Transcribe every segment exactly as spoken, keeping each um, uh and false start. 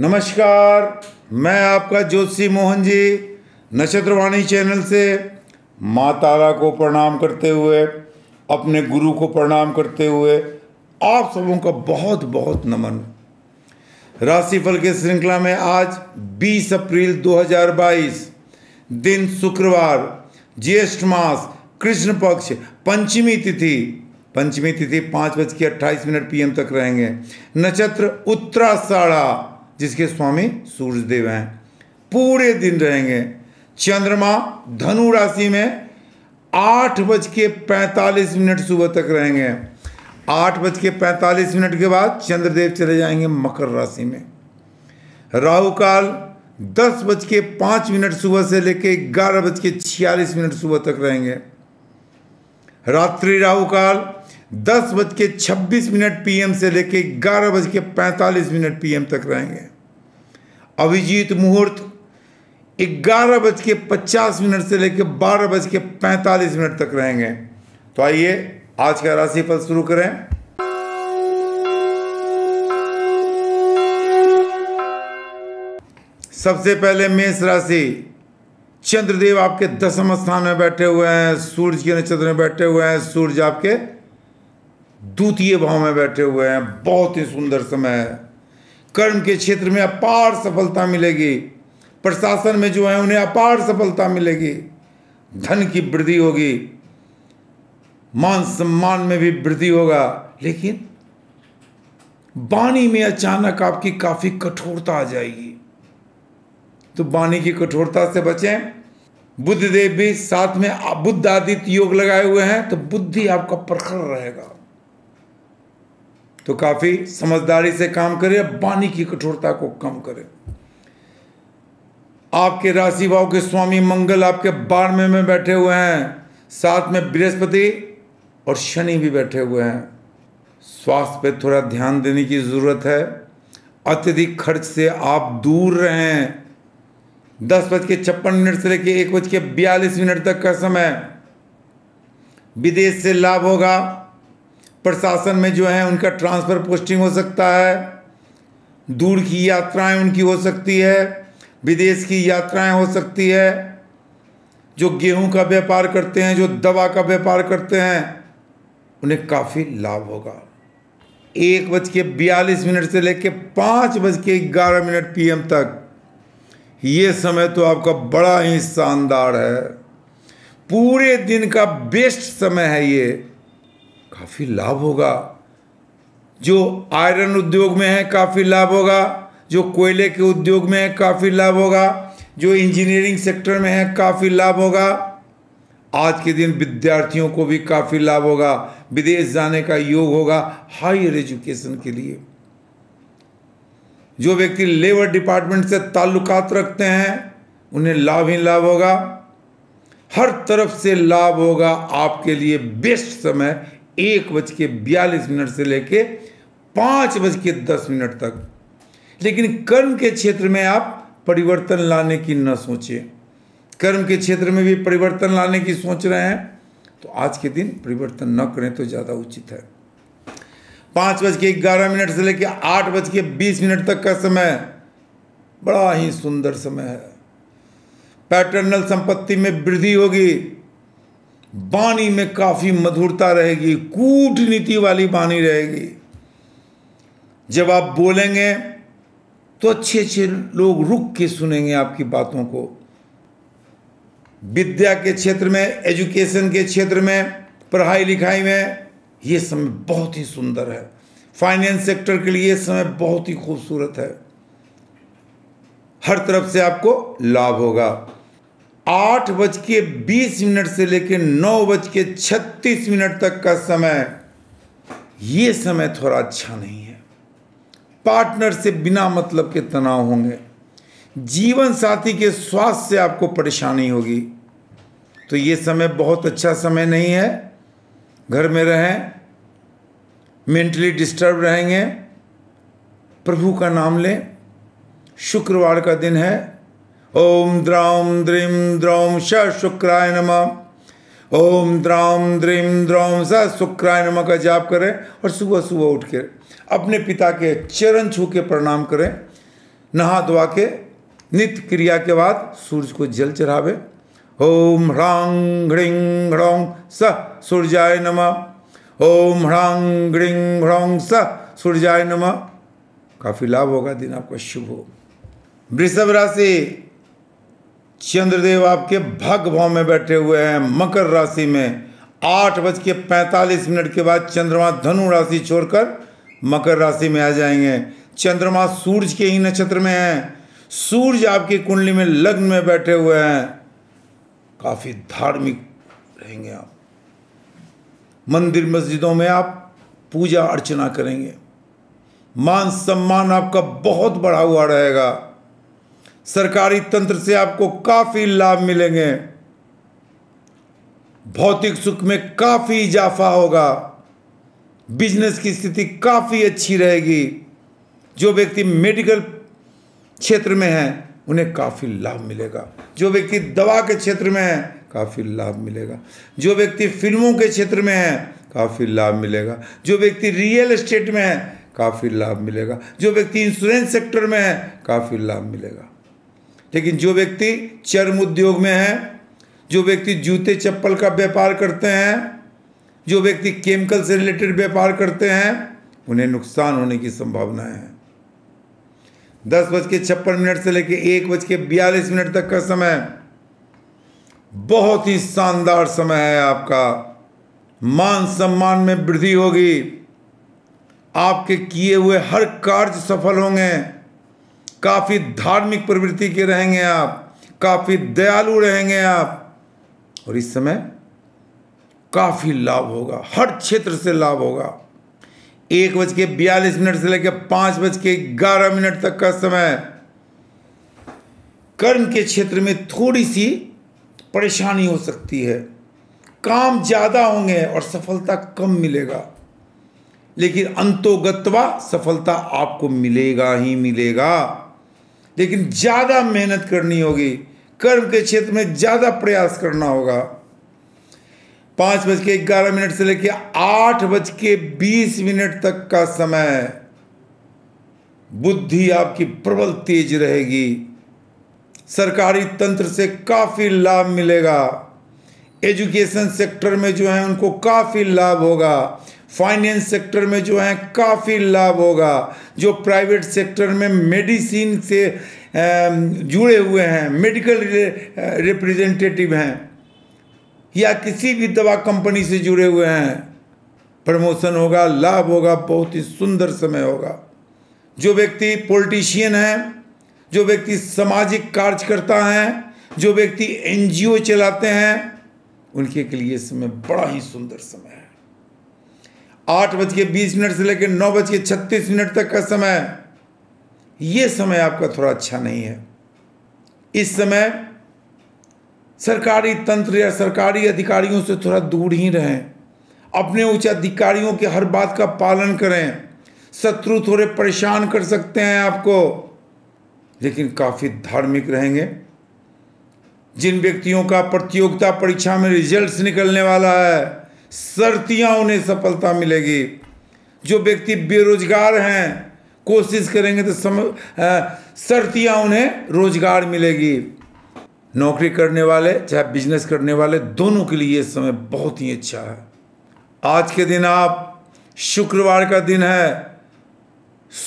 नमस्कार, मैं आपका ज्योतिषी मोहन जी नक्षत्र वाणी चैनल से माँ तारा को प्रणाम करते हुए, अपने गुरु को प्रणाम करते हुए आप सबों का बहुत बहुत नमन। राशिफल के श्रृंखला में आज बीस अप्रैल दो हज़ार बाईस, दिन शुक्रवार, ज्येष्ठ मास, कृष्ण पक्ष, पंचमी तिथि पंचमी तिथि पाँच बज के अट्ठाईस मिनट पी एम तक रहेंगे। नक्षत्र उत्तराषाढ़ा, जिसके स्वामी सूर्यदेव हैं, पूरे दिन रहेंगे। चंद्रमा धनु राशि में आठ बज के पैंतालीस मिनट सुबह तक रहेंगे। आठ बज के पैंतालीस मिनट के बाद चंद्रदेव चले जाएंगे मकर राशि में। राहु काल दस बज के पाँच मिनट सुबह से लेकर ग्यारह बज के छियालीस मिनट सुबह तक रहेंगे। रात्रि राहु काल दस बज के छब्बीस मिनट पीएम से लेके ग्यारह बज के पैंतालीस मिनट पीएम तक रहेंगे। अभिजीत मुहूर्त ग्यारह बज के पचास मिनट से लेके बारह बज के पैंतालीस मिनट तक रहेंगे। तो आइए आज का राशिफल शुरू करें। सबसे पहले मेष राशि। चंद्रदेव आपके दसम स्थान में बैठे हुए हैं, सूर्य के नक्षत्र में बैठे हुए हैं, सूर्य आपके द्वितीय भाव में बैठे हुए हैं। बहुत ही सुंदर समय है। कर्म के क्षेत्र में अपार सफलता मिलेगी। प्रशासन में जो है उन्हें अपार सफलता मिलेगी। धन की वृद्धि होगी, मान सम्मान में भी वृद्धि होगा। लेकिन वाणी में अचानक आपकी काफी कठोरता आ जाएगी, तो वाणी की कठोरता से बचें। बुद्ध देव भी साथ में बुद्ध आदित्य योग लगाए हुए हैं, तो बुद्धि आपका प्रखर रहेगा। तो काफी समझदारी से काम करें, वाणी की कठोरता को कम करें। आपके राशि भाव के स्वामी मंगल आपके बारहवें में बैठे हुए हैं, साथ में बृहस्पति और शनि भी बैठे हुए हैं। स्वास्थ्य पे थोड़ा ध्यान देने की जरूरत है। अत्यधिक खर्च से आप दूर रहें। दस बज के छप्पन मिनट से लेकर एक बज के बयालीस मिनट तक का समय विदेश से लाभ होगा। प्रशासन में जो है उनका ट्रांसफर पोस्टिंग हो सकता है। दूर की यात्राएं उनकी हो सकती है, विदेश की यात्राएं हो सकती है। जो गेहूं का व्यापार करते हैं, जो दवा का व्यापार करते हैं, उन्हें काफ़ी लाभ होगा। एक बज के बयालीस मिनट से लेकर पाँच बज के ग्यारह मिनट पी एम तक ये समय तो आपका बड़ा ही शानदार है। पूरे दिन का बेस्ट समय है ये। काफ़ी लाभ होगा। जो आयरन उद्योग में है काफ़ी लाभ होगा, जो कोयले के उद्योग में है काफ़ी लाभ होगा, जो इंजीनियरिंग सेक्टर में है काफ़ी लाभ होगा। आज के दिन विद्यार्थियों को भी काफ़ी लाभ होगा। विदेश जाने का योग होगा हायर एजुकेशन के लिए। जो व्यक्ति लेबर डिपार्टमेंट से ताल्लुकात रखते हैं उन्हें लाभ ही लाभ होगा। हर तरफ से लाभ होगा। आपके लिए बेस्ट समय एक बज के बयालीस मिनट से लेके पाँच बज के दस मिनट तक। लेकिन कर्म के क्षेत्र में आप परिवर्तन लाने की न सोचें। कर्म के क्षेत्र में भी परिवर्तन लाने की सोच रहे हैं तो आज के दिन परिवर्तन न करें तो ज़्यादा उचित है। पाँच बज के ग्यारह मिनट से लेके आठ बज के बीस मिनट तक का समय बड़ा ही सुंदर समय है। पैटर्नल संपत्ति में वृद्धि होगी। वाणी में काफी मधुरता रहेगी, कूटनीति वाली वाणी रहेगी। जब आप बोलेंगे तो अच्छे अच्छे लोग रुक के सुनेंगे आपकी बातों को। विद्या के क्षेत्र में, एजुकेशन के क्षेत्र में, पढ़ाई लिखाई में ये समय बहुत ही सुंदर है। फाइनेंस सेक्टर के लिए समय बहुत ही खूबसूरत है। हर तरफ से आपको लाभ होगा। आठ बज के बीस मिनट से लेकर नौ बज के छत्तीस मिनट तक का समय ये समय थोड़ा अच्छा नहीं है। पार्टनर से बिना मतलब के तनाव होंगे। जीवन साथी के स्वास्थ्य से आपको परेशानी होगी, तो ये समय बहुत अच्छा समय नहीं है। घर में रहें, मेंटली डिस्टर्ब रहेंगे। प्रभु का नाम लें। शुक्रवार का दिन है। ओम द्राम द्रीम द्रौम श शुक्राय नमः। ओम द्राम द्रीम द्रौम स शुक्राय नमः का जाप करें और सुबह सुबह उठकर अपने पिता के चरण छू के प्रणाम करें। नहा धोवा के नित्य क्रिया के बाद सूर्य को जल चढ़ावे। ओम ह्रांग ह्रींग ह्रौंग सह सूर्याय नमः। ओम ह्रांग ह्रींग ह्रौंग सह सूर्याय नमः। काफी लाभ होगा, दिन आपका शुभ हो। वृषभ राशि, चंद्रदेव आपके भाग्य भाव में बैठे हुए हैं मकर राशि में। आठ बज के पैंतालीस मिनट के बाद चंद्रमा धनु राशि छोड़कर मकर राशि में आ जाएंगे। चंद्रमा सूर्य के ही नक्षत्र में है, सूर्य आपकी कुंडली में लग्न में बैठे हुए हैं। काफी धार्मिक रहेंगे आप, मंदिर मस्जिदों में आप पूजा अर्चना करेंगे। मान सम्मान आपका बहुत बढ़ा हुआ रहेगा। सरकारी तंत्र से आपको काफी लाभ मिलेंगे। भौतिक सुख में काफी इजाफा होगा। बिजनेस की स्थिति काफी अच्छी रहेगी। जो व्यक्ति मेडिकल क्षेत्र में है उन्हें काफी लाभ मिलेगा। जो व्यक्ति दवा के क्षेत्र में है काफी लाभ मिलेगा। जो व्यक्ति फिल्मों के क्षेत्र में है काफी लाभ मिलेगा। जो व्यक्ति रियल एस्टेट में है काफी लाभ मिलेगा। जो व्यक्ति इंश्योरेंस सेक्टर में है काफी लाभ मिलेगा। लेकिन जो व्यक्ति चर्म उद्योग में है, जो व्यक्ति जूते चप्पल का व्यापार करते हैं, जो व्यक्ति केमिकल से रिलेटेड व्यापार करते हैं, उन्हें नुकसान होने की संभावना है। दस बज के छप्पन मिनट से लेकर एक बज के बयालीस मिनट तक का समय बहुत ही शानदार समय है आपका। मान सम्मान में वृद्धि होगी। आपके किए हुए हर कार्य सफल होंगे। काफ़ी धार्मिक प्रवृत्ति के रहेंगे आप, काफ़ी दयालु रहेंगे आप, और इस समय काफ़ी लाभ होगा। हर क्षेत्र से लाभ होगा। एक बज के बयालीस मिनट से लेकर पाँच बज के ग्यारह मिनट तक का समय कर्म के क्षेत्र में थोड़ी सी परेशानी हो सकती है। काम ज़्यादा होंगे और सफलता कम मिलेगा, लेकिन अंतोगत्वा सफलता आपको मिलेगा ही मिलेगा। लेकिन ज़्यादा मेहनत करनी होगी, कर्म के क्षेत्र में ज़्यादा प्रयास करना होगा। पाँच बज के ग्यारह मिनट से लेकर आठ बज के बीस मिनट तक का समय बुद्धि आपकी प्रबल तेज रहेगी। सरकारी तंत्र से काफ़ी लाभ मिलेगा। एजुकेशन सेक्टर में जो है उनको काफ़ी लाभ होगा। फाइनेंस सेक्टर में जो है काफ़ी लाभ होगा। जो प्राइवेट सेक्टर में मेडिसिन से जुड़े हुए हैं, मेडिकल रिप्रेजेंटेटिव हैं या किसी भी दवा कंपनी से जुड़े हुए हैं, प्रमोशन होगा, लाभ होगा, बहुत ही सुंदर समय होगा। जो व्यक्ति पॉलिटिशियन हैं, जो व्यक्ति सामाजिक कार्यकर्ता हैं, जो व्यक्ति एनजीओ चलाते हैं, उनके के लिए समय बड़ा ही सुंदर समय है। आठ बज के बीस मिनट से लेकर नौ बज के छत्तीस मिनट तक का समय, ये समय आपका थोड़ा अच्छा नहीं है। इस समय सरकारी तंत्र या सरकारी अधिकारियों से थोड़ा दूर ही रहें। अपने उच्च अधिकारियों के हर बात का पालन करें। शत्रु थोड़े परेशान कर सकते हैं आपको, लेकिन काफ़ी धार्मिक रहेंगे। जिन व्यक्तियों का प्रतियोगिता परीक्षा में रिजल्ट्स निकलने वाला है, सर्तियाँ उन्हें सफलता मिलेगी। जो व्यक्ति बेरोजगार हैं, कोशिश करेंगे तो सम सर्तियाँ उन्हें रोजगार मिलेगी। नौकरी करने वाले चाहे बिजनेस करने वाले, दोनों के लिए ये समय बहुत ही अच्छा है। आज के दिन आप, शुक्रवार का दिन है,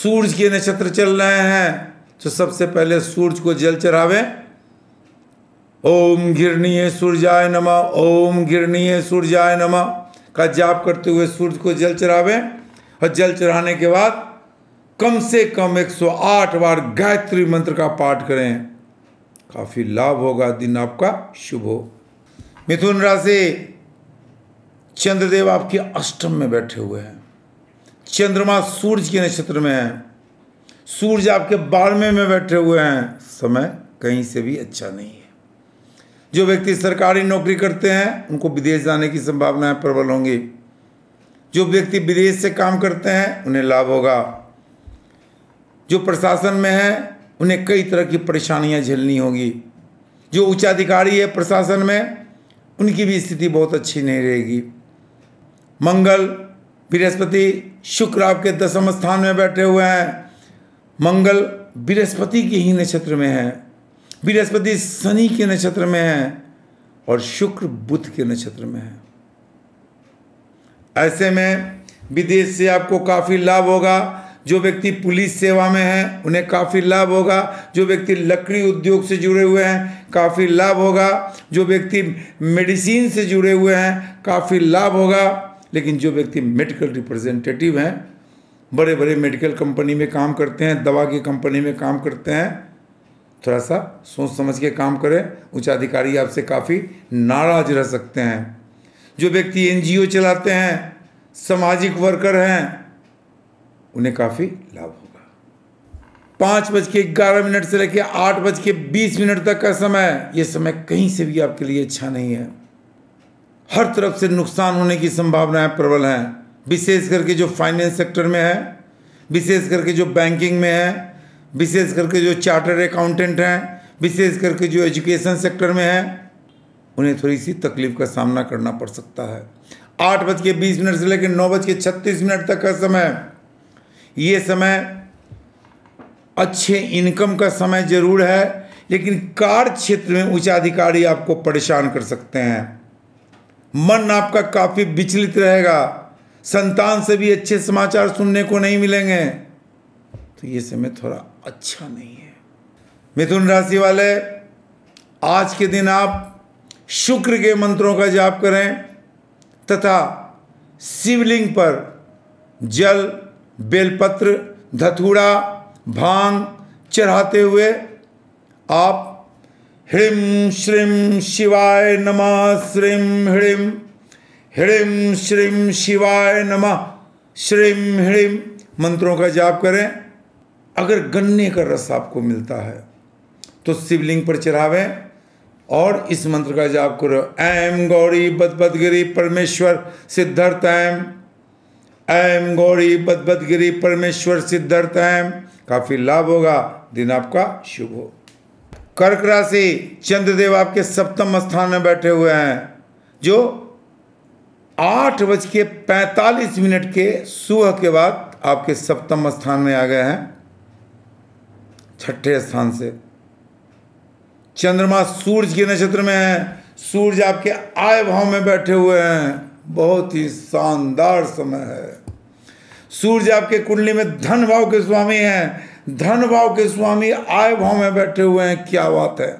सूर्य के नक्षत्र चल रहे हैं, तो सबसे पहले सूर्य को जल चढ़ावें। ओम गिरनीय सूर्याय नमः, ओम गिरनीय सूर्याय नमः का जाप करते हुए सूर्य को जल चढ़ावें। और जल चढ़ाने के बाद कम से कम एक सौ आठ बार गायत्री मंत्र का पाठ करें। काफ़ी लाभ होगा, दिन आपका शुभ हो। मिथुन राशि, चंद्रदेव आपके अष्टम में बैठे हुए हैं। चंद्रमा सूर्य के नक्षत्र में है, सूर्य आपके बारहवें में बैठे हुए हैं। समय कहीं से भी अच्छा नहीं है। जो व्यक्ति सरकारी नौकरी करते हैं उनको विदेश जाने की संभावनाएं प्रबल होंगी। जो व्यक्ति विदेश से काम करते हैं उन्हें लाभ होगा। जो प्रशासन में है उन्हें कई तरह की परेशानियां झेलनी होगी। जो उच्चाधिकारी है प्रशासन में, उनकी भी स्थिति बहुत अच्छी नहीं रहेगी। मंगल, बृहस्पति, शुक्र आपके दसम स्थान में बैठे हुए हैं। मंगल बृहस्पति के ही नक्षत्र में है, बृहस्पति शनि के नक्षत्र में है और शुक्र बुध के नक्षत्र में है। ऐसे में विदेश से आपको काफ़ी लाभ होगा। जो व्यक्ति पुलिस सेवा में है उन्हें काफ़ी लाभ होगा। जो व्यक्ति लकड़ी उद्योग से जुड़े हुए हैं काफ़ी लाभ होगा। जो व्यक्ति मेडिसिन से जुड़े हुए हैं काफ़ी लाभ होगा। लेकिन जो व्यक्ति मेडिकल रिप्रेजेंटेटिव हैं, बड़े बड़े मेडिकल कंपनी में काम करते हैं, दवा की कंपनी में काम करते हैं, थोड़ा सा सोच समझ के काम करें। उच्चाधिकारी आपसे काफ़ी नाराज रह सकते हैं। जो व्यक्ति एनजीओ चलाते हैं, सामाजिक वर्कर हैं, उन्हें काफ़ी लाभ होगा। पाँच बज के ग्यारह मिनट से लेकर आठ बज के बीस मिनट तक का समय, ये समय कहीं से भी आपके लिए अच्छा नहीं है। हर तरफ से नुकसान होने की संभावनाएं प्रबल हैं। विशेष करके जो फाइनेंस सेक्टर में है, विशेष करके जो बैंकिंग में है, विशेष करके जो चार्टर्ड अकाउंटेंट हैं, विशेष करके जो एजुकेशन सेक्टर में है, उन्हें थोड़ी सी तकलीफ का सामना करना पड़ सकता है। आठ बज के बीस मिनट से लेकर नौ बज के छत्तीस मिनट तक का समय, ये समय अच्छे इनकम का समय जरूर है, लेकिन कार्य क्षेत्र में उच्चाधिकारी आपको परेशान कर सकते हैं। मन आपका काफ़ी विचलित रहेगा। संतान से भी अच्छे समाचार सुनने को नहीं मिलेंगे, तो ये समय थोड़ा अच्छा नहीं है। मिथुन राशि वाले, आज के दिन आप शुक्र के मंत्रों का जाप करें तथा शिवलिंग पर जल, बेलपत्र, धतूरा, भांग चढ़ाते हुए आप ह्रीं श्रीं शिवाय नमः, श्रीं ह्रीं ह्रीं श्रीं शिवाय नमः, श्रीं ह्रीं मंत्रों का जाप करें। अगर गन्ने का रस आपको मिलता है तो शिवलिंग पर चढ़ावें और इस मंत्र का जाप करो। ऐं गौरी बदबदगिरी परमेश्वर सिद्धार्थ ऐं, ऐं गौरी बदबदगिरी परमेश्वर सिद्धार्थ ऐं। काफ़ी लाभ होगा। दिन आपका शुभ हो। कर्क राशि, चंद्रदेव आपके सप्तम स्थान में बैठे हुए हैं, जो आठ बज के पैंतालीस मिनट के सुबह के बाद आपके सप्तम स्थान में आ गए हैं, छठे स्थान से। चंद्रमा सूर्य के नक्षत्र में है, सूर्य आपके आय भाव में बैठे हुए हैं। बहुत ही शानदार समय है। सूर्य आपके कुंडली में धन भाव के स्वामी हैं, धन भाव के स्वामी आय भाव में बैठे हुए हैं। क्या बात है!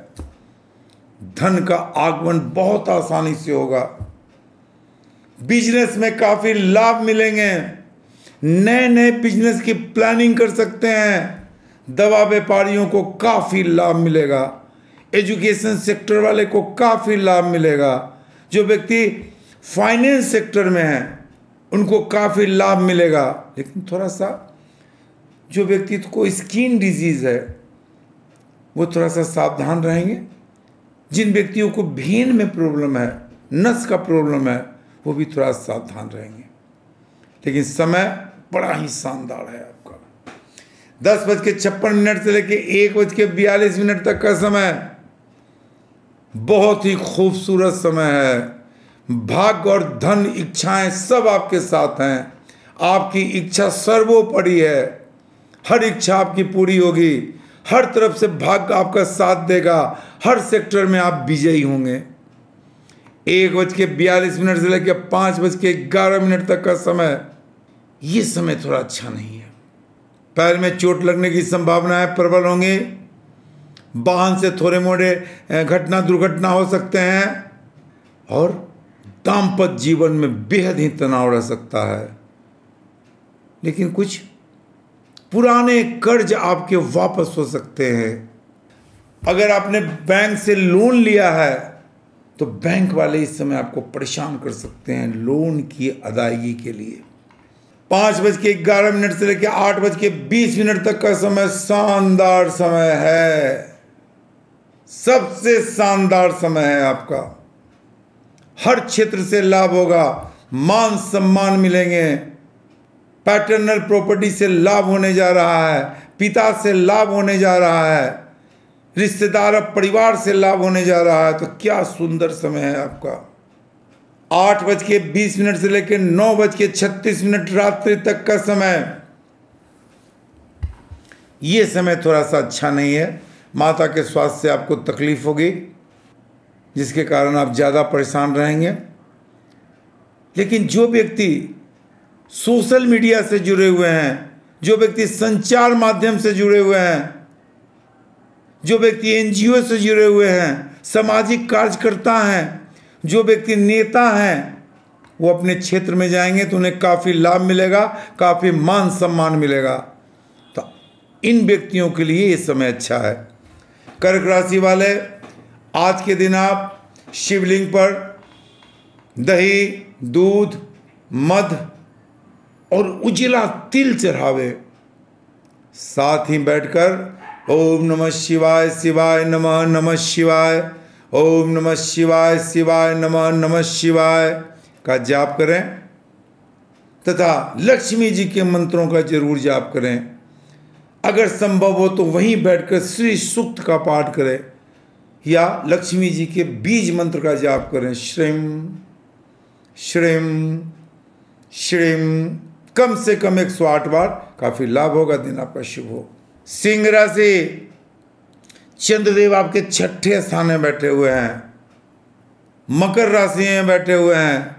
धन का आगमन बहुत आसानी से होगा। बिजनेस में काफ़ी लाभ मिलेंगे। नए नए बिजनेस की प्लानिंग कर सकते हैं। दवा व्यापारियों को काफ़ी लाभ मिलेगा। एजुकेशन सेक्टर वाले को काफ़ी लाभ मिलेगा। जो व्यक्ति फाइनेंस सेक्टर में है उनको काफ़ी लाभ मिलेगा। लेकिन थोड़ा सा जो व्यक्ति को स्किन डिजीज़ है वो थोड़ा सा सावधान रहेंगे। जिन व्यक्तियों को भेन में प्रॉब्लम है, नस का प्रॉब्लम है, वो भी थोड़ा सावधान रहेंगे। लेकिन समय बड़ा ही शानदार है आपका। दस बज के छप्पन मिनट से लेके एक बज के बयालीस मिनट तक का समय बहुत ही खूबसूरत समय है। भाग्य और धन इच्छाएं सब आपके साथ हैं। आपकी इच्छा सर्वोपरि है। हर इच्छा आपकी पूरी होगी। हर तरफ से भाग्य आपका साथ देगा। हर सेक्टर में आप विजयी होंगे। एक बज के बयालीस मिनट से लेकर पाँच बज के ग्यारह मिनट तक का समय, ये समय थोड़ा अच्छा नहीं है। पैर में चोट लगने की संभावनाएं प्रबल होंगी। वाहन से थोड़े मोड़े घटना दुर्घटना हो सकते हैं और दाम्पत्य जीवन में बेहद ही तनाव रह सकता है। लेकिन कुछ पुराने कर्ज आपके वापस हो सकते हैं। अगर आपने बैंक से लोन लिया है तो बैंक वाले इस समय आपको परेशान कर सकते हैं लोन की अदायगी के लिए। पाँच बज के ग्यारह मिनट से लेकर आठ बज के बीस मिनट तक का समय शानदार समय है। सबसे शानदार समय है आपका। हर क्षेत्र से लाभ होगा। मान सम्मान मिलेंगे। पैटर्नल प्रॉपर्टी से लाभ होने जा रहा है। पिता से लाभ होने जा रहा है। रिश्तेदार और परिवार से लाभ होने जा रहा है। तो क्या सुंदर समय है आपका। आठ बज के बीस मिनट से लेकर नौ बज के छत्तीस मिनट रात्रि तक का समय ये समय थोड़ा सा अच्छा नहीं है, माता के स्वास्थ्य से आपको तकलीफ होगी जिसके कारण आप ज़्यादा परेशान रहेंगे। लेकिन जो व्यक्ति सोशल मीडिया से जुड़े हुए हैं, जो व्यक्ति संचार माध्यम से जुड़े हुए हैं, जो व्यक्ति एनजीओ से जुड़े हुए हैं, सामाजिक कार्यकर्ता हैं, जो व्यक्ति नेता हैं, वो अपने क्षेत्र में जाएंगे तो उन्हें काफ़ी लाभ मिलेगा, काफ़ी मान सम्मान मिलेगा। तो इन व्यक्तियों के लिए ये समय अच्छा है। कर्क राशि वाले आज के दिन आप शिवलिंग पर दही, दूध, मध और उजला तिल चढ़ावे, साथ ही बैठकर ओम नमः शिवाय शिवाय नमः नमः शिवाय, ओम नमः शिवाय शिवाय नमः नमः शिवाय का जाप करें तथा लक्ष्मी जी के मंत्रों का जरूर जाप करें। अगर संभव हो तो वहीं बैठकर श्री सूक्त का पाठ करें या लक्ष्मी जी के बीज मंत्र का जाप करें। श्रीम श्रीम श्रीम कम से कम एक सौ आठ बार, काफ़ी लाभ होगा, दिन आपका शुभ हो। सिंह राशि, चंद्रदेव आपके छठे स्थान में बैठे हुए हैं, मकर राशि में बैठे हुए हैं।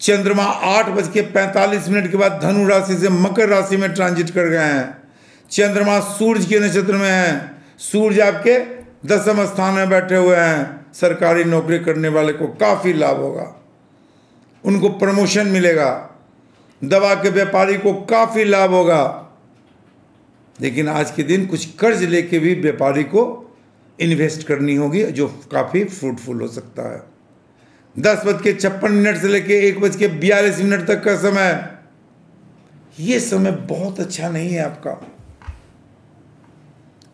चंद्रमा आठ बज के पैंतालीस मिनट के बाद धनु राशि से मकर राशि में ट्रांजिट कर गए हैं। चंद्रमा सूर्य के नक्षत्र में है, सूर्य आपके दसम स्थान में बैठे हुए हैं। सरकारी नौकरी करने वाले को काफ़ी लाभ होगा, उनको प्रमोशन मिलेगा। दवा के व्यापारी को काफ़ी लाभ होगा, लेकिन आज के दिन कुछ कर्ज लेके भी व्यापारी को इन्वेस्ट करनी होगी, जो काफ़ी फ्रूटफुल हो सकता है। दस बज के छप्पन मिनट से लेके एक बज के बयालीस मिनट तक का समय, ये समय बहुत अच्छा नहीं है आपका।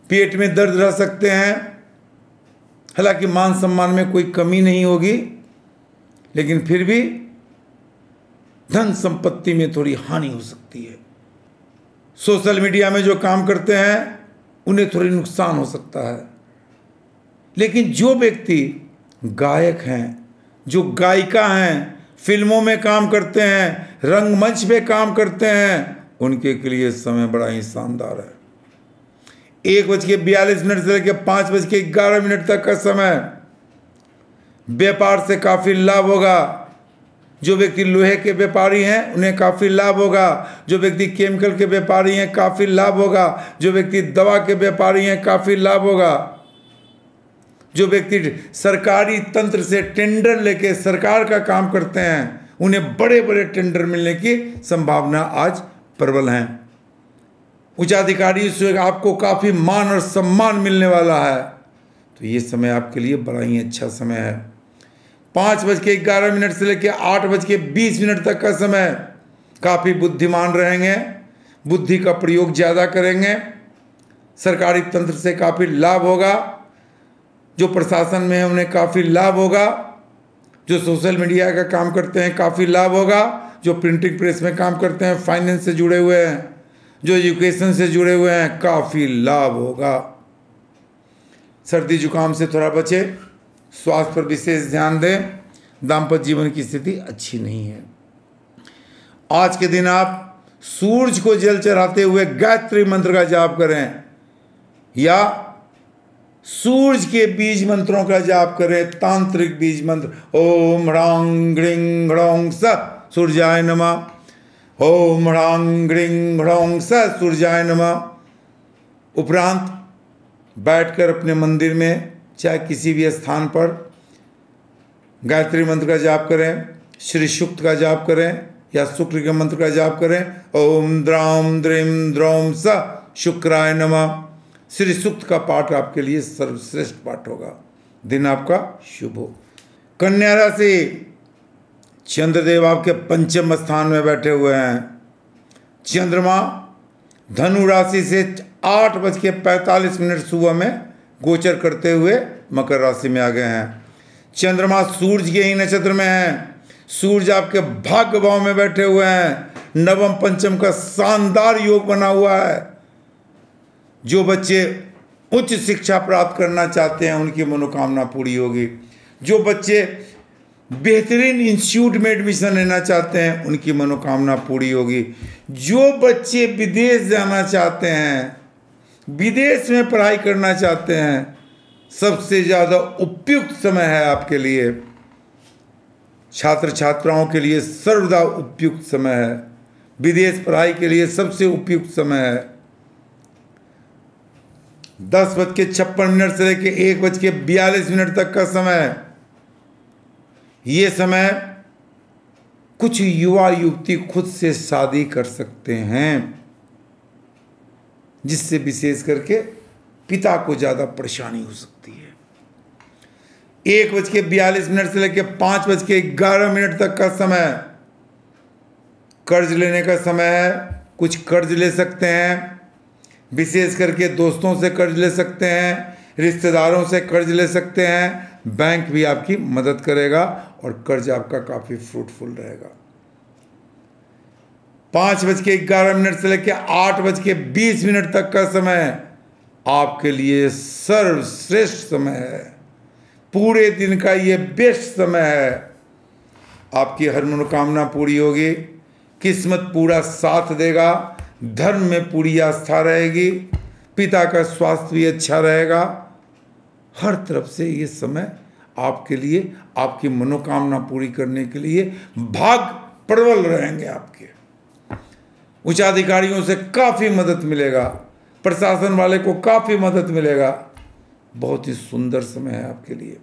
पेट में दर्द रह सकते हैं, हालांकि मान सम्मान में कोई कमी नहीं होगी, लेकिन फिर भी धन संपत्ति में थोड़ी हानि हो सकती है। सोशल मीडिया में जो काम करते हैं उन्हें थोड़ी नुकसान हो सकता है। लेकिन जो व्यक्ति गायक हैं, जो गायिका हैं, फिल्मों में काम करते हैं, रंगमंच पे काम करते हैं, उनके लिए समय बड़ा ही शानदार है। एक बज के बयालीस मिनट से लेकर पाँच बज के ग्यारह मिनट तक का समय, व्यापार से काफ़ी लाभ होगा। जो व्यक्ति लोहे के व्यापारी हैं उन्हें काफ़ी लाभ होगा, जो व्यक्ति केमिकल के व्यापारी हैं काफ़ी लाभ होगा, जो व्यक्ति दवा के व्यापारी हैं काफ़ी लाभ होगा, जो व्यक्ति सरकारी तंत्र से टेंडर लेके सरकार का काम करते हैं उन्हें बड़े बड़े टेंडर मिलने की संभावना आज प्रबल है। उच्च अधिकारी से आपको काफ़ी मान और सम्मान मिलने वाला है, तो ये समय आपके लिए बड़ा ही अच्छा समय है। पाँच बज के ग्यारह मिनट से लेकर आठ बज के बीस मिनट तक का समय, काफ़ी बुद्धिमान रहेंगे, बुद्धि का प्रयोग ज़्यादा करेंगे। सरकारी तंत्र से काफ़ी लाभ होगा, जो प्रशासन में है उन्हें काफ़ी लाभ होगा, जो सोशल मीडिया का काम करते हैं काफ़ी लाभ होगा, जो प्रिंटिंग प्रेस में काम करते हैं, फाइनेंस से जुड़े हुए हैं, जो एजुकेशन से जुड़े हुए हैं, काफ़ी लाभ होगा। सर्दी जुकाम से थोड़ा बचे, स्वास्थ्य पर विशेष ध्यान दें। दाम्पत्य जीवन की स्थिति अच्छी नहीं है। आज के दिन आप सूर्य को जल चढ़ाते हुए गायत्री मंत्र का जाप करें या सूर्य के बीज मंत्रों का जाप करें। तांत्रिक बीज मंत्र ओम ह्रांग ह्रीं ह्रौं स सूर्याय नमः, ओम ह्रांग ह्रीं ह्रौं स सूर्याय नमः। उपरांत बैठकर अपने मंदिर में चाहे किसी भी स्थान पर गायत्री मंत्र का जाप करें, श्री सूक्त का जाप करें या शुक्र के मंत्र का जाप करें। ओम द्राम द्रीम द्रौम स शुक्राय नमः, श्री सूक्त का पाठ आपके लिए सर्वश्रेष्ठ पाठ होगा। दिन आपका शुभ हो। कन्या राशि, चंद्रदेव आपके पंचम स्थान में बैठे हुए हैं। चंद्रमा धनु राशि से आठ बज के पैंतालीस मिनट सुबह में गोचर करते हुए मकर राशि में आ गए हैं। चंद्रमा सूर्य के ही नक्षत्र में है, सूर्य आपके भाग्य भाव में बैठे हुए हैं। नवम पंचम का शानदार योग बना हुआ है। जो बच्चे उच्च शिक्षा प्राप्त करना चाहते हैं उनकी मनोकामना पूरी होगी, जो बच्चे बेहतरीन इंस्टीट्यूट में एडमिशन लेना चाहते हैं उनकी मनोकामना पूरी होगी, जो बच्चे विदेश जाना चाहते हैं, विदेश में पढ़ाई करना चाहते हैं, सबसे ज़्यादा उपयुक्त समय है आपके लिए, छात्र छात्राओं के लिए सर्वदा उपयुक्त समय है, विदेश पढ़ाई के लिए सबसे उपयुक्त समय है। दस बज के छप्पन मिनट से लेकर एक बज के बयालीस मिनट तक का समय, ये समय कुछ युवा युवती खुद से शादी कर सकते हैं, जिससे विशेष करके पिता को ज़्यादा परेशानी हो सकती है। एक बज के बयालीस मिनट से लेकर पाँच बज के ग्यारह मिनट तक का समय कर्ज लेने का समय है, कुछ कर्ज ले सकते हैं, विशेष करके दोस्तों से कर्ज ले सकते हैं, रिश्तेदारों से कर्ज ले सकते हैं, बैंक भी आपकी मदद करेगा और कर्ज आपका काफ़ी फ्रूटफुल रहेगा। पाँच बज के ग्यारह मिनट से लेकर आठ बज के बीस मिनट तक का समय आपके लिए सर्वश्रेष्ठ समय है, पूरे दिन का ये बेस्ट समय है, आपकी हर मनोकामना पूरी होगी, किस्मत पूरा साथ देगा, धर्म में पूरी आस्था रहेगी, पिता का स्वास्थ्य भी अच्छा रहेगा, हर तरफ से ये समय आपके लिए आपकी मनोकामना पूरी करने के लिए भाग प्रबल रहेंगे। आपके उच्चाधिकारियों से काफ़ी मदद मिलेगा, प्रशासन वाले को काफ़ी मदद मिलेगा, बहुत ही सुंदर समय है आपके लिए।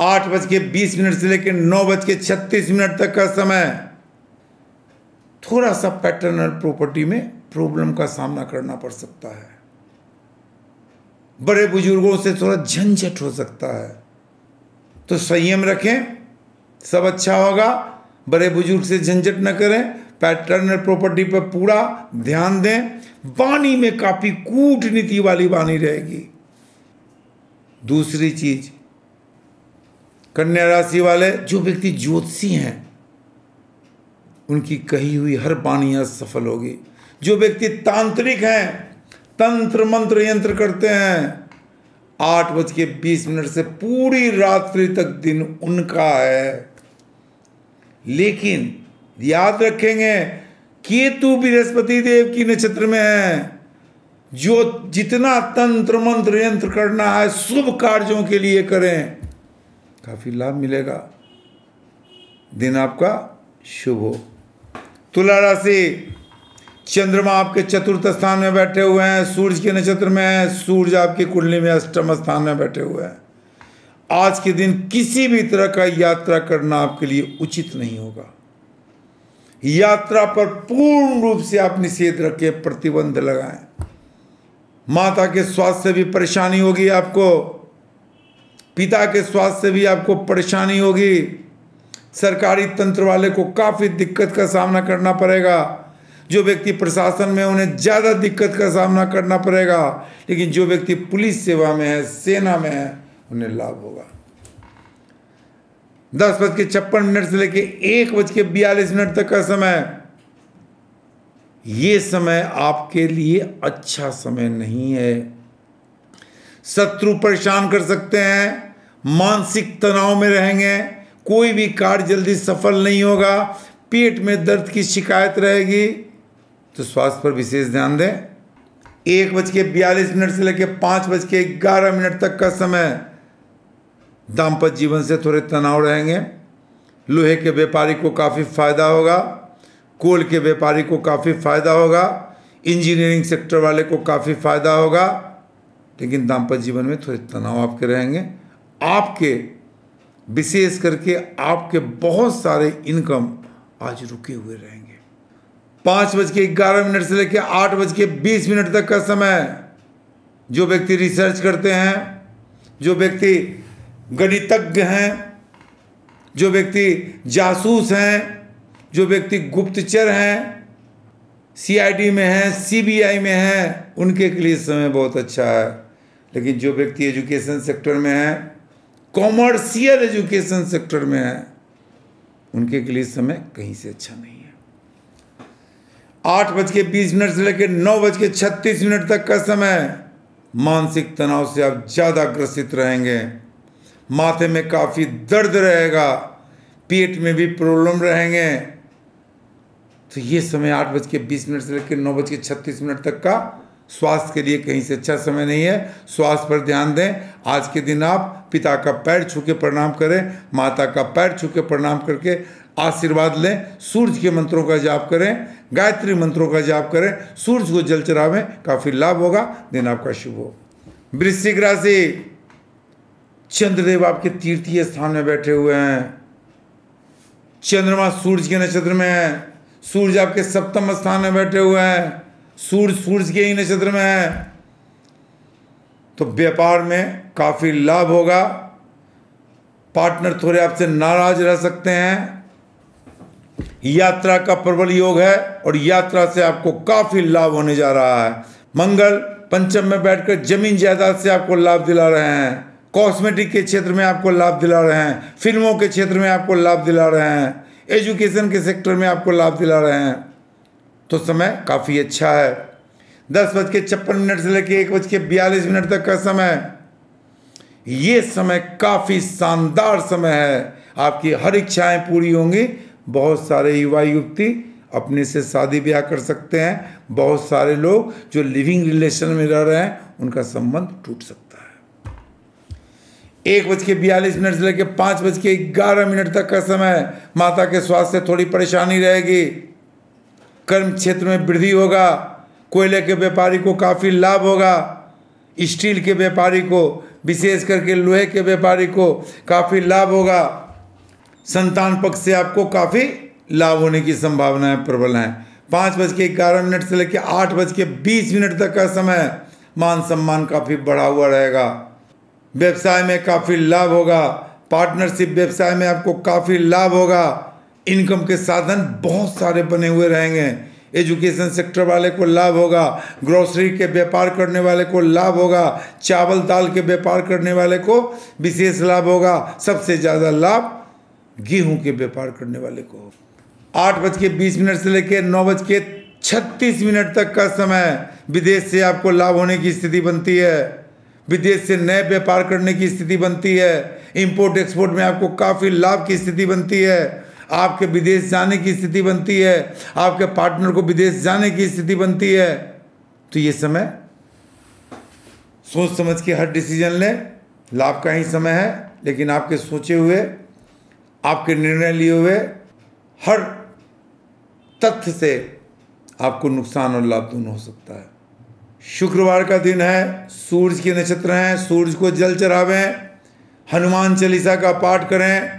आठ बज के बीस मिनट से लेकर नौ बज के छत्तीस मिनट तक का समय थोड़ा सा पैटर्नल प्रॉपर्टी में प्रॉब्लम का सामना करना पड़ सकता है, बड़े बुजुर्गों से थोड़ा झंझट हो सकता है, तो संयम रखें, सब अच्छा होगा, बड़े बुजुर्ग से झंझट न करें, पैटर्नल प्रॉपर्टी पर पूरा ध्यान दें। वाणी में काफ़ी कूटनीति वाली वाणी रहेगी। दूसरी चीज, कन्या राशि वाले जो व्यक्ति ज्योतिषी हैं उनकी कही हुई हर वाणियाँ सफल होगी। जो व्यक्ति तांत्रिक हैं, तंत्र मंत्र यंत्र करते हैं, आठ बज के बीस मिनट से पूरी रात्रि तक दिन उनका है। लेकिन याद रखेंगे, केतु बृहस्पति देव की नक्षत्र में है, जो जितना तंत्र मंत्र यंत्र करना है शुभ कार्यों के लिए करें, काफ़ी लाभ मिलेगा, दिन आपका शुभ हो। तुला राशि, चंद्रमा आपके चतुर्थ स्थान में बैठे हुए हैं, सूर्य के नक्षत्र में है, सूर्य आपकी कुंडली में अष्टम स्थान में बैठे हुए हैं। आज के दिन किसी भी तरह का यात्रा करना आपके लिए उचित नहीं होगा, यात्रा पर पूर्ण रूप से आप निषेध रखें, प्रतिबंध लगाएं। माता के स्वास्थ्य से भी परेशानी होगी आपको, पिता के स्वास्थ्य से भी आपको परेशानी होगी, सरकारी तंत्र वाले को काफ़ी दिक्कत का सामना करना पड़ेगा, जो व्यक्ति प्रशासन में उन्हें ज़्यादा दिक्कत का सामना करना पड़ेगा, लेकिन जो व्यक्ति पुलिस सेवा में है, सेना में है, उन्हें लाभ होगा। दस बज के छप्पन मिनट से लेके एक बज के बयालीस मिनट तक का समय, ये समय आपके लिए अच्छा समय नहीं है। शत्रु परेशान कर सकते हैं, मानसिक तनाव में रहेंगे, कोई भी कार्य जल्दी सफल नहीं होगा, पेट में दर्द की शिकायत रहेगी, तो स्वास्थ्य पर विशेष ध्यान दें। एक बज के बयालीस मिनट से लेकर पाँच बज के ग्यारह मिनट तक का समय दाम्पत्य जीवन से थोड़े तनाव रहेंगे। लोहे के व्यापारी को काफ़ी फायदा होगा, कोल के व्यापारी को काफ़ी फायदा होगा, इंजीनियरिंग सेक्टर वाले को काफ़ी फायदा होगा, लेकिन दाम्पत्य जीवन में थोड़े तनाव आपके रहेंगे। आपके विशेष करके आपके बहुत सारे इनकम आज रुके हुए रहेंगे। पाँच बज के ग्यारह मिनट से लेकर आठ बज के बीस मिनट तक का समय, जो व्यक्ति रिसर्च करते हैं, जो व्यक्ति गणितज्ञ हैं, जो व्यक्ति जासूस हैं, जो व्यक्ति गुप्तचर हैं, सीआईडी में हैं, सीबीआई में हैं, उनके लिए समय बहुत अच्छा है। लेकिन जो व्यक्ति एजुकेशन सेक्टर में है, कॉमर्शियल एजुकेशन सेक्टर में है, उनके के लिए समय कहीं से अच्छा नहीं है। आठ बज के बीस मिनट से लेकर नौ बज के छत्तीस मिनट तक का समय मानसिक तनाव से आप ज़्यादा ग्रसित रहेंगे, माथे में काफ़ी दर्द रहेगा, पेट में भी प्रॉब्लम रहेंगे, तो ये समय आठ बज के बीस मिनट से लेकर नौ बज के छत्तीस मिनट तक का स्वास्थ्य के लिए कहीं से अच्छा समय नहीं है। स्वास्थ्य पर ध्यान दें। आज के दिन आप पिता का पैर छू के प्रणाम करें, माता का पैर छू के प्रणाम करके आशीर्वाद लें। सूर्य के मंत्रों का जाप करें, गायत्री मंत्रों का जाप करें, सूर्य को जल चढ़ावें, काफ़ी लाभ होगा। दिन आपका शुभ हो। वृश्चिक राशि, चंद्रदेव आपके तृतीय स्थान में बैठे हुए हैं। चंद्रमा सूर्य के नक्षत्र में है, सूर्य आपके सप्तम स्थान में बैठे हुए हैं, सूर्य सूर्य के ही नक्षत्र में है, तो व्यापार में काफ़ी लाभ होगा। पार्टनर थोड़े आपसे नाराज रह सकते हैं। यात्रा का प्रबल योग है और यात्रा से आपको काफ़ी लाभ होने जा रहा है। मंगल पंचम में बैठकर जमीन जायदाद से आपको लाभ दिला रहे हैं, कॉस्मेटिक के क्षेत्र में आपको लाभ दिला रहे हैं, फिल्मों के क्षेत्र में आपको लाभ दिला रहे हैं, एजुकेशन के सेक्टर में आपको लाभ दिला रहे हैं, तो समय काफ़ी अच्छा है। दस बज के छप्पन मिनट से लेकर एक बज के बयालीस मिनट तक का समय, ये समय काफ़ी शानदार समय है। आपकी हर इच्छाएं पूरी होंगी। बहुत सारे युवा युवती अपने से शादी ब्याह कर सकते हैं। बहुत सारे लोग जो लिविंग रिलेशन में रह रहे हैं उनका संबंध टूट सकता है। एक बज के बयालीस मिनट से लेकर पाँच बज के ग्यारह मिनट तक का समय, माता के स्वास्थ्य से थोड़ी परेशानी रहेगी। कर्म क्षेत्र में वृद्धि होगा। कोयले के व्यापारी को काफ़ी लाभ होगा। स्टील के व्यापारी को, विशेष करके लोहे के व्यापारी को काफ़ी लाभ होगा। संतान पक्ष से आपको काफ़ी लाभ होने की संभावनाएं है, प्रबल हैं। पाँच बज के ग्यारह मिनट से लेकर आठ बज के बीस मिनट तक का समय मान सम्मान काफ़ी बढ़ा हुआ रहेगा। व्यवसाय में काफ़ी लाभ होगा। पार्टनरशिप व्यवसाय में आपको काफ़ी लाभ होगा। इनकम के साधन बहुत सारे बने हुए रहेंगे। एजुकेशन सेक्टर वाले को लाभ होगा। ग्रोसरी के व्यापार करने वाले को लाभ होगा। चावल दाल के व्यापार करने वाले को विशेष लाभ होगा। सबसे ज़्यादा लाभ गेहूं के व्यापार करने वाले को। आठ बज के बीस मिनट से लेकर नौ बज के छत्तीस मिनट तक का समय विदेश से आपको लाभ होने की स्थिति बनती है। विदेश से नए व्यापार करने की स्थिति बनती है। इंपोर्ट एक्सपोर्ट में आपको काफ़ी लाभ की स्थिति बनती है। आपके विदेश जाने की स्थिति बनती है। आपके पार्टनर को विदेश जाने की स्थिति बनती है। तो ये समय सोच समझ के हर डिसीजन लें। लाभ का ही समय है, लेकिन आपके सोचे हुए, आपके निर्णय लिए हुए हर तथ्य से आपको नुकसान और लाभ दोनों हो सकता है। शुक्रवार का दिन है, सूर्य के नक्षत्र हैं, सूर्य को जल चढ़ावें, हनुमान चालीसा का पाठ करें,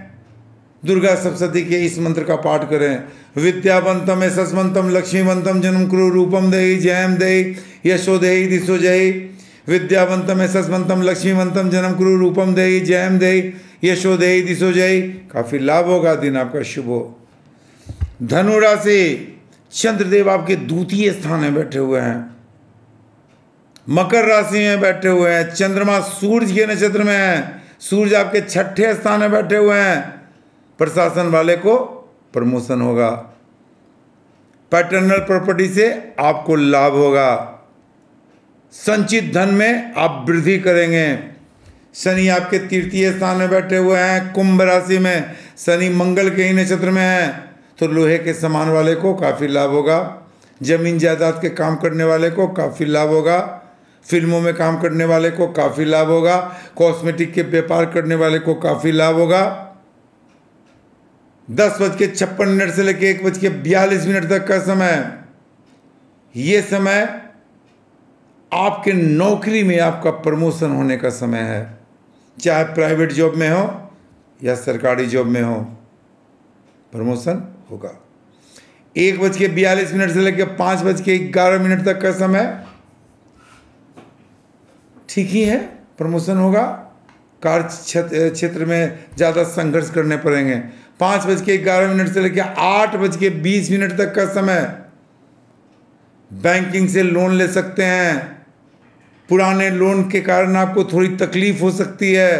दुर्गा सप्तशती के इस मंत्र का पाठ करें। विद्यावंतम यशस्वंतम लक्ष्मीवंतम जन्म कुरु रूपम देहि जयम देहि यशो देहि दिशो जय। विद्यावंतम यशस्वंतम लक्ष्मीवंतम जन्म कुरु रूपम देहि जयम देहि यशो देहि दिशो जय। काफ़ी लाभ होगा। दिन आपका शुभ हो। धनु राशि, चंद्रदेव आपके द्वितीय स्थान में बैठे हुए हैं, मकर राशि में बैठे हुए हैं। चंद्रमा सूर्य के नक्षत्र में है, सूर्य आपके छठे स्थान में बैठे हुए हैं। प्रशासन वाले को प्रमोशन होगा। पैटर्नल प्रॉपर्टी से आपको लाभ होगा। संचित धन में आप वृद्धि करेंगे। शनि आपके तृतीय स्थान में बैठे हुए हैं, कुंभ राशि में। शनि मंगल के ही नक्षत्र में है, तो लोहे के सामान वाले को काफ़ी लाभ होगा। जमीन जायदाद के काम करने वाले को काफ़ी लाभ होगा। फिल्मों में काम करने वाले को काफ़ी लाभ होगा। कॉस्मेटिक के व्यापार करने वाले को काफ़ी लाभ होगा। दस बज के छप्पन मिनट से लेकर एक बज के बयालीस मिनट तक का समय, ये समय आपके नौकरी में आपका प्रमोशन होने का समय है, चाहे प्राइवेट जॉब में हो या सरकारी जॉब में हो, प्रमोशन होगा। एक बज के बयालीस मिनट से लेकर पाँच बज के ग्यारह मिनट तक का समय ठीक ही है, प्रमोशन होगा। कार्य क्षेत्र में ज़्यादा संघर्ष करने पड़ेंगे। पाँच बज के ग्यारह मिनट से लेकर आठ बज के बीस मिनट तक का समय बैंकिंग से लोन ले सकते हैं। पुराने लोन के कारण आपको थोड़ी तकलीफ हो सकती है।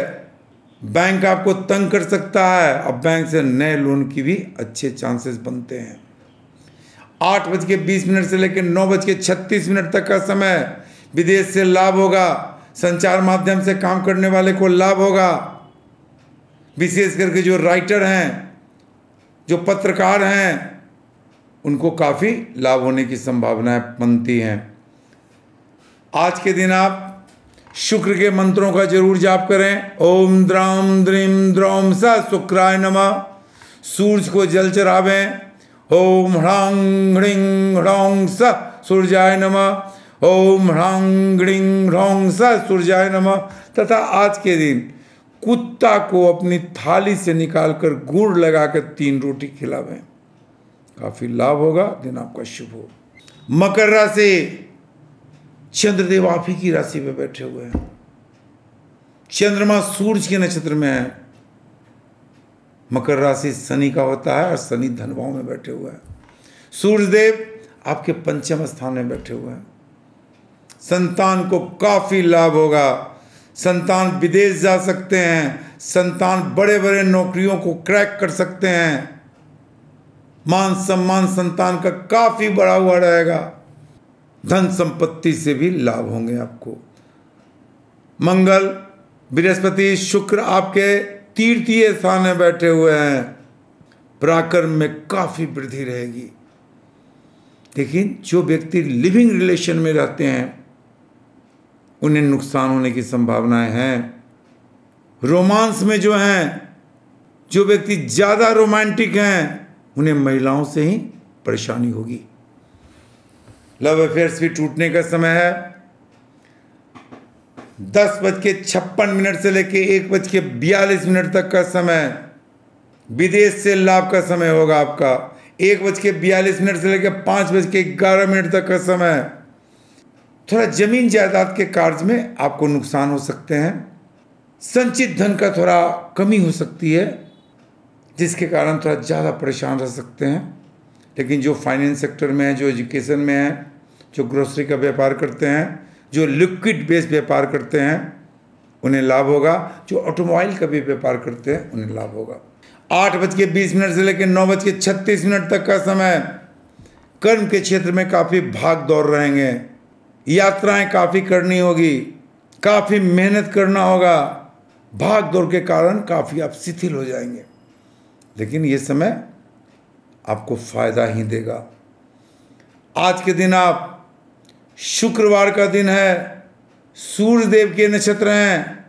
बैंक आपको तंग कर सकता है। अब बैंक से नए लोन की भी अच्छे चांसेस बनते हैं। आठ बज के बीस मिनट से लेकर नौ बज के छत्तीस मिनट तक का समय विदेश से लाभ होगा। संचार माध्यम से काम करने वाले को लाभ होगा। विशेष करके जो राइटर हैं, जो पत्रकार हैं, उनको काफ़ी लाभ होने की संभावनाएं बनती हैं। आज के दिन आप शुक्र के मंत्रों का जरूर जाप करें। ओम द्राम द्रीम द्रौम स शुक्राय नमः। सूरज को जल चढ़ावें। ओम ह्रांग ह्रींग ह्रौंग स सूर्याय नमः। ओम ह्रांग ह्रींग ह्रौंग स सूर्याय नमः। तथा आज के दिन कुत्ता को अपनी थाली से निकालकर गुड़ लगाकर तीन रोटी खिलावें। काफी लाभ होगा, दिन आपका शुभ हो। मकर राशि, चंद्रदेव आप ही की राशि में बैठे हुए हैं। चंद्रमा सूरज के नक्षत्र में है। मकर राशि शनि का होता है और शनि धनवाओं में बैठे हुए हैं। सूर्यदेव आपके पंचम स्थान में बैठे हुए हैं। संतान को काफी लाभ होगा। संतान विदेश जा सकते हैं। संतान बड़े बड़े नौकरियों को क्रैक कर सकते हैं। मान सम्मान संतान का काफी बढ़ा हुआ रहेगा। धन संपत्ति से भी लाभ होंगे आपको। मंगल, बृहस्पति, शुक्र आपके तृतीय स्थान में बैठे हुए हैं। पराक्रम में काफी वृद्धि रहेगी। लेकिन जो व्यक्ति लिविंग रिलेशन में रहते हैं उन्हें नुकसान होने की संभावनाएं हैं। रोमांस में जो हैं, जो व्यक्ति ज़्यादा रोमांटिक हैं उन्हें महिलाओं से ही परेशानी होगी। लव अफेयर्स भी टूटने का समय है। दस बज के छप्पन मिनट से लेके एक बज के बयालीस मिनट तक का समय विदेश से लाभ का समय होगा आपका। एक बज के बयालीस मिनट से लेके पाँच बज के ग्यारह मिनट तक का समय थोड़ा जमीन जायदाद के कार्य में आपको नुकसान हो सकते हैं। संचित धन का थोड़ा कमी हो सकती है जिसके कारण थोड़ा ज़्यादा परेशान रह सकते हैं। लेकिन जो फाइनेंस सेक्टर में है, जो एजुकेशन में है, जो ग्रोसरी का व्यापार करते हैं, जो लिक्विड बेस्ड व्यापार करते हैं उन्हें लाभ होगा। जो ऑटोमोबाइल का भी व्यापार करते हैं उन्हें लाभ होगा। आठ बज के बीस मिनट से लेकर नौ बज के छत्तीस मिनट तक का समय कर्म के क्षेत्र में काफ़ी भाग दौड़ रहेंगे। यात्राएं काफ़ी करनी होगी, काफ़ी मेहनत करना होगा। भाग दौड़ के कारण काफ़ी आप शिथिल हो जाएंगे, लेकिन ये समय आपको फायदा ही देगा। आज के दिन आप, शुक्रवार का दिन है, सूर्यदेव के नक्षत्र हैं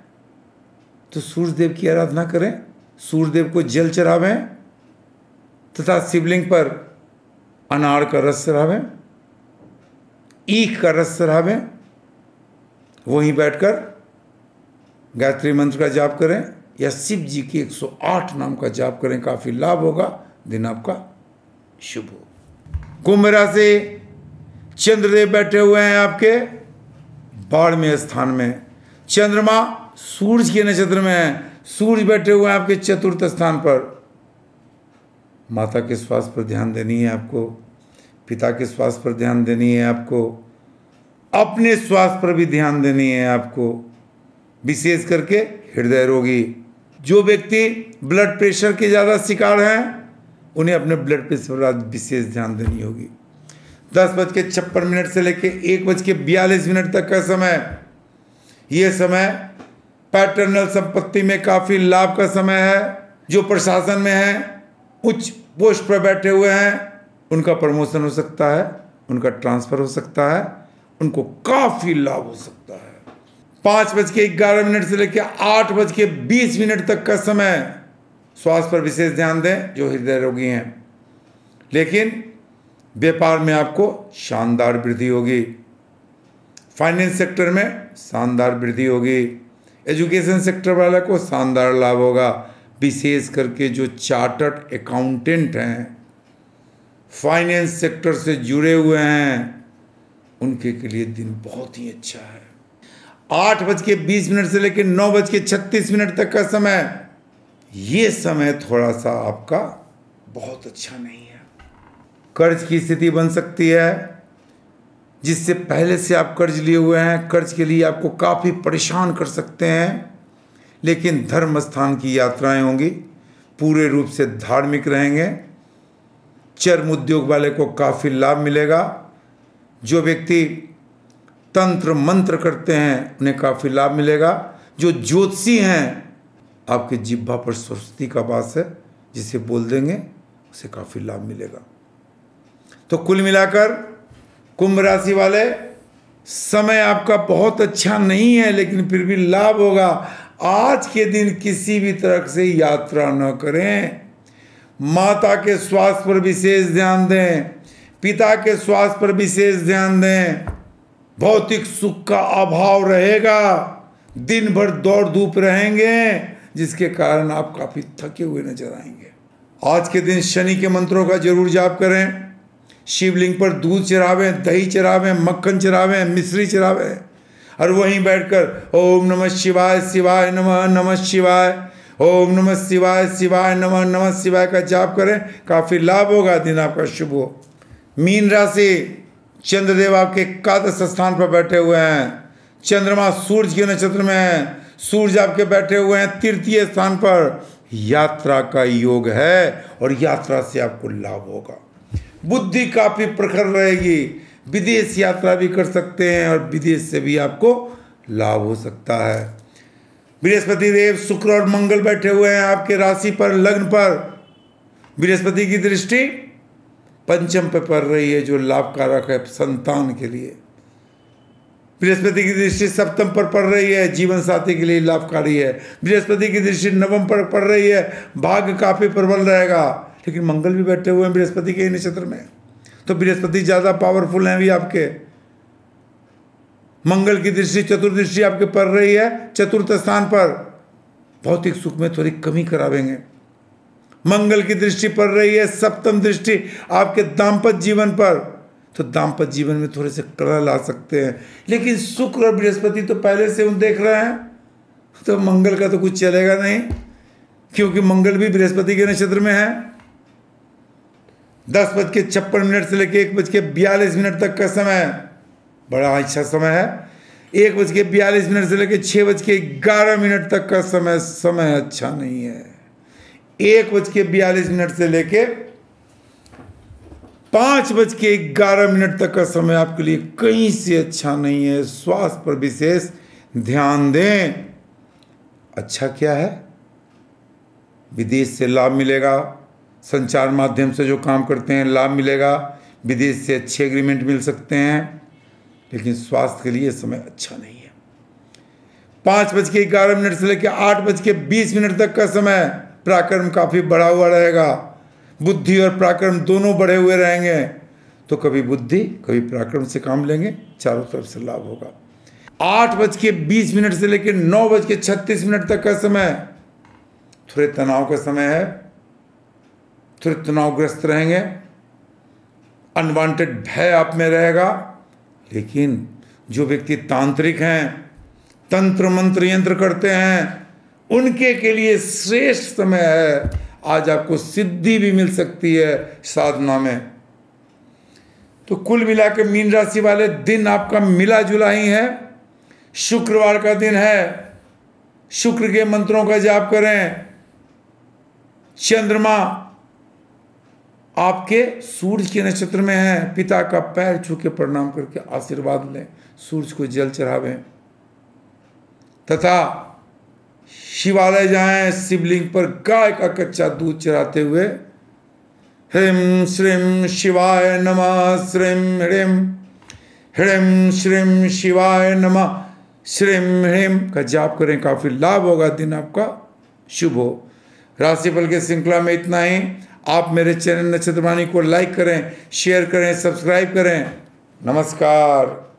तो सूर्यदेव की आराधना करें। सूर्यदेव को जल चढ़ावें तथा शिवलिंग पर अनार का रस चढ़ावें, ईख का रस चढ़ावें। वहीं बैठकर गायत्री मंत्र का जाप करें या शिव जी के एक सौ आठ नाम का जाप करें। काफ़ी लाभ होगा, दिन आपका शुभ हो। कुंभ राशि, चंद्रदेव बैठे हुए हैं आपके बारहवें स्थान में। चंद्रमा सूरज के नक्षत्र में है। सूरज बैठे हुए हैं आपके चतुर्थ स्थान पर। माता के स्वास्थ्य पर ध्यान देनी है आपको, पिता के स्वास्थ्य पर ध्यान देनी है आपको, अपने स्वास्थ्य पर भी ध्यान देनी है आपको। विशेष करके हृदय रोगी, जो व्यक्ति ब्लड प्रेशर के ज़्यादा शिकार हैं उन्हें अपने ब्लड प्रेशर पर विशेष ध्यान देनी होगी। दस बज के छप्पन मिनट से लेके एक बज के बयालीस मिनट तक का समय, ये समय पैटर्नल संपत्ति में काफ़ी लाभ का समय है। जो प्रशासन में है, उच्च पोस्ट पर बैठे हुए हैं, उनका प्रमोशन हो सकता है, उनका ट्रांसफ़र हो सकता है, उनको काफ़ी लाभ हो सकता है। पाँच बज के ग्यारह मिनट से लेकर आठ बज के बीस मिनट तक का समय स्वास्थ्य पर विशेष ध्यान दें जो हृदय रोगी हैं। लेकिन व्यापार में आपको शानदार वृद्धि होगी। फाइनेंस सेक्टर में शानदार वृद्धि होगी। एजुकेशन सेक्टर वाला को शानदार लाभ होगा। विशेष करके जो चार्टर्ड अकाउंटेंट हैं, फाइनेंस सेक्टर से जुड़े हुए हैं, उनके के लिए दिन बहुत ही अच्छा है। आठ बज के बीस मिनट से लेकर नौ बज के छत्तीस मिनट तक का समय, ये समय थोड़ा सा आपका बहुत अच्छा नहीं है। कर्ज की स्थिति बन सकती है जिससे पहले से आप कर्ज लिए हुए हैं। कर्ज के लिए आपको काफ़ी परेशान कर सकते हैं। लेकिन धर्म स्थान की यात्राएं होंगी, पूरे रूप से धार्मिक रहेंगे। चर्म उद्योग वाले को काफ़ी लाभ मिलेगा। जो व्यक्ति तंत्र मंत्र करते हैं उन्हें काफ़ी लाभ मिलेगा। जो ज्योतिषी हैं, आपके जिब्बा पर सरस्वती का वास है, जिसे बोल देंगे उसे काफ़ी लाभ मिलेगा। तो कुल मिलाकर कुंभ राशि वाले समय आपका बहुत अच्छा नहीं है लेकिन फिर भी लाभ होगा। आज के दिन किसी भी तरह से यात्रा न करें। माता के स्वास्थ्य पर विशेष ध्यान दें, पिता के स्वास्थ्य पर विशेष ध्यान दें। भौतिक सुख का अभाव रहेगा, दिन भर दौड़ धूप रहेंगे जिसके कारण आप काफ़ी थके हुए नजर आएंगे। आज के दिन शनि के मंत्रों का जरूर जाप करें। शिवलिंग पर दूध चढ़ावें, दही चढ़ावें, मक्खन चढ़ावें, मिश्री चढ़ावें और वहीं बैठकर ओम नमः शिवाय शिवाय नमः नमः शिवाय ओम नमः शिवाय शिवाय नमः नमः शिवाय का जाप करें। काफ़ी लाभ होगा, दिन आपका शुभ हो। मीन राशि, चंद्रदेव आपके एकादश स्थान पर बैठे हुए हैं। चंद्रमा सूर्य के नक्षत्र में है, सूर्य आपके बैठे हुए हैं तृतीय स्थान पर। यात्रा का योग है और यात्रा से आपको लाभ होगा। बुद्धि काफ़ी प्रखर रहेगी, विदेश यात्रा भी कर सकते हैं और विदेश से भी आपको लाभ हो सकता है। बृहस्पति देव शुक्र और मंगल बैठे हुए हैं आपके राशि पर, लग्न पर। बृहस्पति की दृष्टि पंचम पे पड़ रही है जो लाभकारक है संतान के लिए। बृहस्पति की दृष्टि सप्तम पर पड़ रही है, जीवन साथी के लिए लाभकारी है। बृहस्पति की दृष्टि नवम पर पड़ रही है, भाग्य काफ़ी प्रबल रहेगा। लेकिन मंगल भी बैठे हुए हैं बृहस्पति के नक्षत्र में, तो बृहस्पति ज़्यादा पावरफुल हैं भी आपके। मंगल की दृष्टि चतुर्दृष्टि आपके पड़ रही है चतुर्थ स्थान पर, भौतिक सुख में थोड़ी कमी करावेंगे। मंगल की दृष्टि पड़ रही है सप्तम दृष्टि आपके दाम्पत्य जीवन पर, तो दाम्पत्य जीवन में थोड़े से कलह ला सकते हैं। लेकिन शुक्र और बृहस्पति तो पहले से उन देख रहे हैं, तो मंगल का तो कुछ चलेगा नहीं क्योंकि मंगल भी बृहस्पति के नक्षत्र में है। दस बज के छप्पन मिनट से लेकर एक बज के बयालीस मिनट तक का समय बड़ा अच्छा समय है। एक बज के बयालीस मिनट से लेकर छः बज के ग्यारह मिनट तक का समय समय अच्छा नहीं है। एक बज के बयालीस मिनट से लेकर पाँच बज के ग्यारह मिनट तक का समय आपके लिए कहीं से अच्छा नहीं है। स्वास्थ्य पर विशेष ध्यान दें। अच्छा क्या है, विदेश से लाभ मिलेगा, संचार माध्यम से जो काम करते हैं लाभ मिलेगा, विदेश से अच्छे एग्रीमेंट मिल सकते हैं। लेकिन स्वास्थ्य के लिए समय अच्छा नहीं है। पाँच बज के ग्यारह मिनट से लेकर आठ बज के बीस मिनट तक का समय पराक्रम काफ़ी बढ़ा हुआ रहेगा। बुद्धि और पराक्रम दोनों बढ़े हुए रहेंगे, तो कभी बुद्धि कभी पराक्रम से काम लेंगे, चारों तरफ से लाभ होगा। आठ बज के बीस मिनट से लेकर नौ बज के छत्तीस मिनट तक का समय थोड़े तनाव का समय है, थोड़े तनावग्रस्त रहेंगे, अनवांटेड भय आप में रहेगा। लेकिन जो व्यक्ति तांत्रिक हैं, तंत्र मंत्र यंत्र करते हैं, उनके के लिए श्रेष्ठ समय है। आज आपको सिद्धि भी मिल सकती है साधना में। तो कुल मिलाकर मीन राशि वाले दिन आपका मिला जुला ही है। शुक्रवार का दिन है, शुक्र के मंत्रों का जाप करें। चंद्रमा आपके सूर्य के नक्षत्र में है, पिता का पैर छू के प्रणाम करके आशीर्वाद लें, सूर्य को जल चढ़ावें तथा शिवालय जाएं। शिवलिंग पर गाय का कच्चा दूध चढ़ाते हुए ह्रीम श्रीम शिवाय नमः श्रीम ह्रीम ह्रीम श्रीम शिवाय नमः श्रीम ह्रीम का जाप करें। काफ़ी लाभ होगा, दिन आपका शुभ हो। राशिफल के श्रृंखला में इतना ही। आप मेरे चैनल नक्षत्र वाणी को लाइक करें, शेयर करें, सब्सक्राइब करें। नमस्कार।